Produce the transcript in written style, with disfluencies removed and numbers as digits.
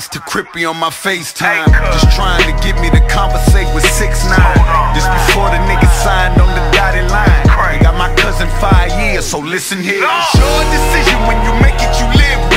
lines to Crippy on my FaceTime. Just trying to get me to conversate with 6ix9ine. This before the nigga signed on the dotted line. I got my cousin 5 years, so listen here. It's your decision when you make it, you live.